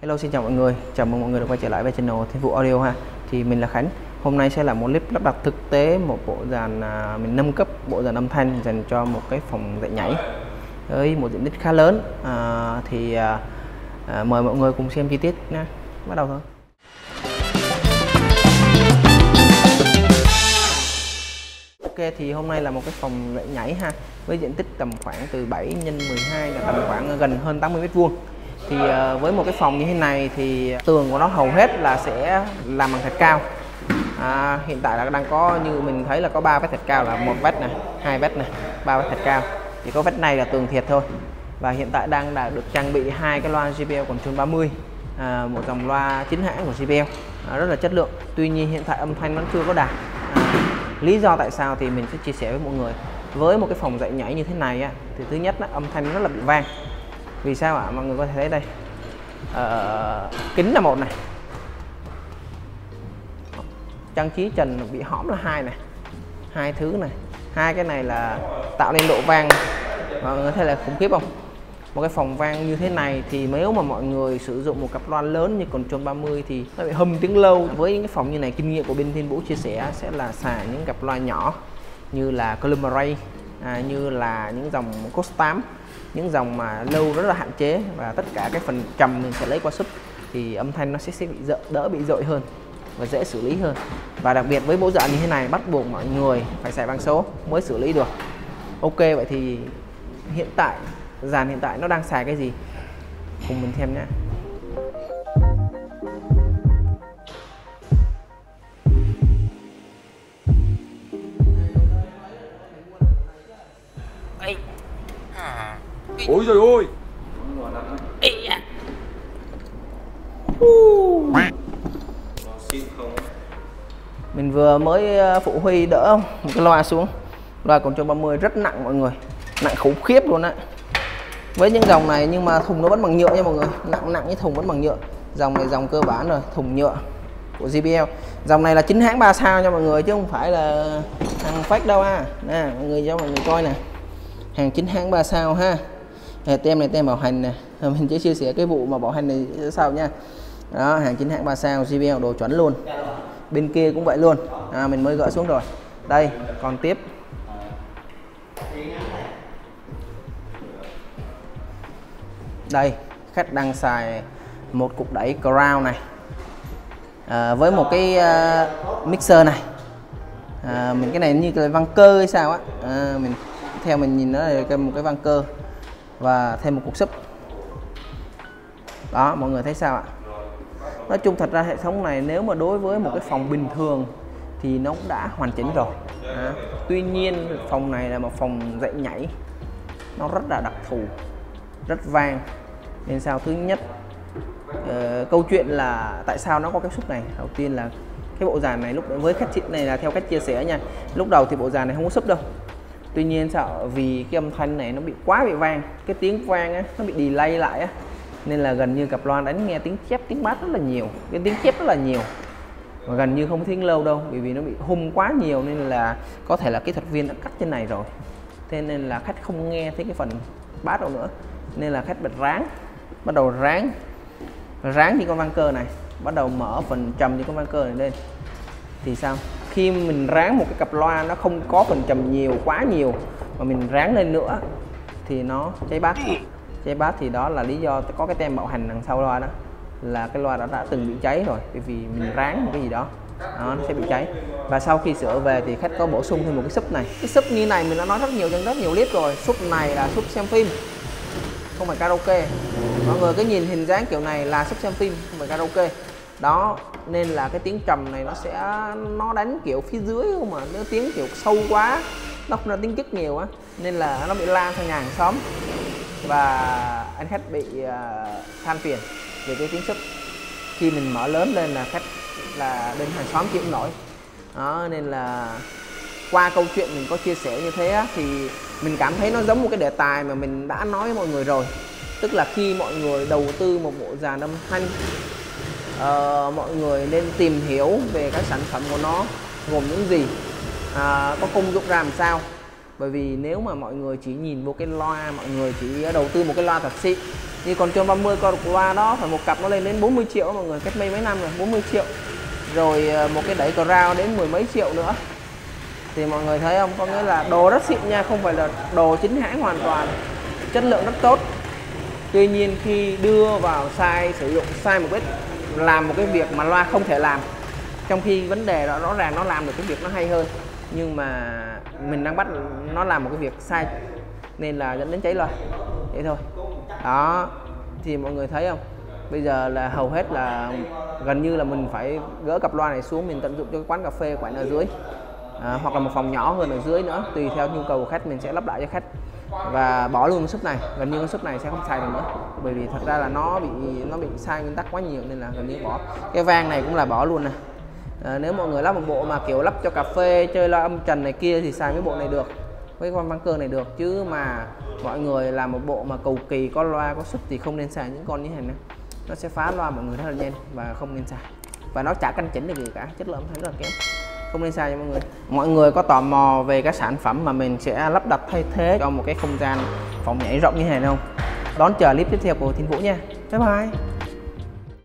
Hello, xin chào mọi người, chào mừng mọi người đã quay trở lại với channel Thiên Vũ Audio ha. Thì mình là Khánh. Hôm nay sẽ là một clip lắp đặt thực tế một bộ dàn, mình nâng cấp bộ dàn âm thanh dành cho một cái phòng dạy nhảy với một diện tích khá lớn. Mời mọi người cùng xem chi tiết nha. Bắt đầu thôi. Ok, thì hôm nay là một cái phòng dạy nhảy ha, với diện tích tầm khoảng từ 7 x 12 là tầm khoảng gần hơn 80 m². Thì với một cái phòng như thế này thì tường của nó hầu hết là sẽ làm bằng thạch cao. Hiện tại là đang có, như mình thấy là có 3 vách thạch cao, là 1 vách này, 2 vách này, 3 vách thạch cao. Chỉ có vách này là tường thiệt thôi. Và hiện tại đang là được trang bị 2 cái loa JBL Control 30, một dòng loa chính hãng của JBL, rất là chất lượng. Tuy nhiên hiện tại âm thanh vẫn chưa có đạt. Lý do tại sao thì mình sẽ chia sẻ với mọi người. Với một cái phòng dạy nhảy như thế này á, thì thứ nhất là âm thanh rất là bị vang. Vì sao ạ? Mọi người có thể thấy đây, kính là 1 này, trang trí trần bị hõm là 2 này, 2 thứ này, 2 cái này là tạo nên độ vang. Mọi người thấy là khủng khiếp không? Một cái phòng vang như thế này thì nếu mà mọi người sử dụng một cặp loa lớn như Control 30 thì nó bị hâm tiếng lâu. Với những cái phòng như này, kinh nghiệm của bên Thiên Vũ chia sẻ sẽ là xài những cặp loa nhỏ như là Column Array, như là những dòng Coast 8, những dòng mà lâu rất là hạn chế, và tất cả cái phần trầm mình sẽ lấy qua sub, thì âm thanh nó sẽ bị đỡ bị dội hơn và dễ xử lý hơn. Và đặc biệt với bộ dạng như thế này bắt buộc mọi người phải xài vang số mới xử lý được. Ok, vậy thì hiện tại dàn hiện tại nó đang xài cái gì cùng mình xem nhé. Ôi giời ơi. Mình vừa mới phụ Huy đỡ một cái loa xuống. Loa Control 30 rất nặng mọi người. Nặng khủng khiếp luôn á. Với những dòng này nhưng mà thùng nó vẫn bằng nhựa nha mọi người. Nặng cái thùng vẫn bằng nhựa. Dòng này dòng cơ bản rồi, thùng nhựa của JBL. Dòng này là chính hãng 3 sao nha mọi người, chứ không phải là hàng fake đâu à. Nè, mọi người cho mọi người coi nè. Hàng chính hãng 3 sao ha. Tem này tem bảo hành nè. Mình chỉ chia sẻ cái vụ mà bảo hành này sau nha. Đó, hàng chính hãng 3 sao JBL đồ chuẩn luôn. Bên kia cũng vậy luôn. Mình mới gỡ xuống rồi. Đây, còn tiếp. Đây, khách đang xài một cục đẩy Crown này. Với một cái mixer này. Mình cái này như cái văng cơ hay sao á. Mình theo mình nhìn nó là một cái vang cơ và thêm một cục sub. Đó, mọi người thấy sao ạ? Nói chung thật ra hệ thống này nếu mà đối với một cái phòng bình thường thì nó cũng đã hoàn chỉnh rồi. Tuy nhiên phòng này là một phòng dạy nhảy, nó rất là đặc thù, rất vang. Nên sao? Thứ nhất, câu chuyện là tại sao nó có cái sub này. Đầu tiên là cái bộ dàn này lúc với khách này là theo cách chia sẻ nha, lúc đầu thì bộ dàn này không có sub đâu. Tuy nhiên sợ vì cái âm thanh này nó bị quá bị vang, cái tiếng vang á, nó bị delay lại á, nên là gần như cặp loa đánh nghe tiếng chép, tiếng bass rất là nhiều, cái tiếng chép rất là nhiều, và gần như không tiếng lâu đâu, bởi vì nó bị hum quá nhiều, nên là có thể là kỹ thuật viên đã cắt trên này rồi, thế nên là khách không nghe thấy cái phần bass đâu nữa, nên là khách bật ráng, bắt đầu ráng như con vang cơ này, bắt đầu mở phần trầm như con vang cơ này lên, thì sao? Khi mình ráng một cái cặp loa nó không có phần trầm nhiều, quá nhiều, mà mình ráng lên nữa thì nó cháy bass. Cháy bass thì đó là lý do có cái tem bảo hành đằng sau loa đó, là cái loa đó đã từng bị cháy rồi, bởi vì mình ráng một cái gì đó, đó nó sẽ bị cháy. Và sau khi sửa về thì khách có bổ sung thêm một cái sub này. Cái sub như này mình đã nói rất nhiều trong rất nhiều clip rồi. Sub này là sub xem phim, không phải karaoke. Mọi người cứ nhìn hình dáng kiểu này là sub xem phim, không phải karaoke. Đó, nên là cái tiếng trầm này nó đánh kiểu phía dưới không mà, nó tiếng kiểu sâu quá, nó không ra tiếng chất nhiều á, nên là nó bị la sang nhà hàng xóm, và anh khách bị than phiền về cái tiếng sub. Khi mình mở lớn lên là khách là bên hàng xóm chịu không nổi. Đó, nên là qua câu chuyện mình có chia sẻ như thế á, thì mình cảm thấy nó giống một cái đề tài mà mình đã nói với mọi người rồi. Tức là khi mọi người đầu tư một bộ dàn âm thanh, mọi người nên tìm hiểu về các sản phẩm của nó gồm những gì, có công dụng ra làm sao. Bởi vì nếu mà mọi người chỉ nhìn vô cái loa, mọi người chỉ đầu tư một cái loa thật xịn Thì còn Control 30 qua đó phải một cặp nó lên đến 40 triệu mọi người, cách mấy mấy năm rồi, 40 triệu. Rồi một cái đẩy Crown đến mười mấy triệu nữa. Thì mọi người thấy không, có nghĩa là đồ rất xịn nha, không phải là đồ chính hãng hoàn toàn. Chất lượng rất tốt. Tuy nhiên khi đưa vào size, sử dụng size một ít, làm một cái việc mà loa không thể làm. Trong khi vấn đề đó rõ ràng nó làm được cái việc nó hay hơn, nhưng mà mình đang bắt nó làm một cái việc sai nên là dẫn đến cháy loa. Vậy thôi. Đó. Thì mọi người thấy không? Bây giờ là hầu hết là gần như là mình phải gỡ cặp loa này xuống, mình tận dụng cho cái quán cà phê quán ở dưới. Hoặc là một phòng nhỏ hơn ở dưới nữa, tùy theo nhu cầu của khách mình sẽ lắp lại cho khách và bỏ luôn con sub này, gần như con sub này sẽ không xài được nữa, bởi vì thật ra là nó bị sai nguyên tắc quá nhiều nên là gần như bỏ. Cái vang này cũng là bỏ luôn nè. Nếu mọi người lắp một bộ mà kiểu lắp cho cà phê, chơi loa âm trần này kia thì xài cái bộ này được, với con vang cơ này được, chứ mà mọi người làm một bộ mà cầu kỳ có loa có sub thì không nên xài những con như thế này, nó sẽ phá loa mọi người rất là nhanh và không nên xài, và nó chả căn chỉnh được gì cả, chất lượng thấy rất là kém. Không nên sai nha mọi người. Mọi người có tò mò về các sản phẩm mà mình sẽ lắp đặt thay thế cho một cái không gian phòng nhảy rộng như thế này không? Đón chờ clip tiếp theo của Thiên Vũ nha. Bye bye.